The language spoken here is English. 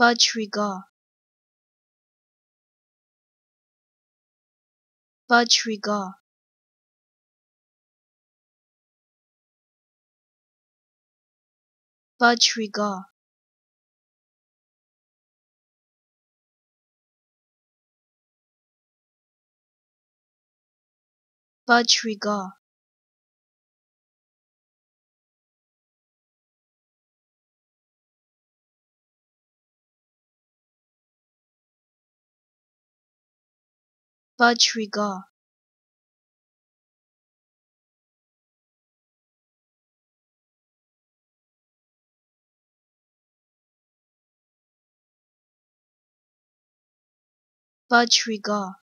Budgerigar, Budgerigar, Budgerigar, Budgerigar, Budgerigar, Budgerigar.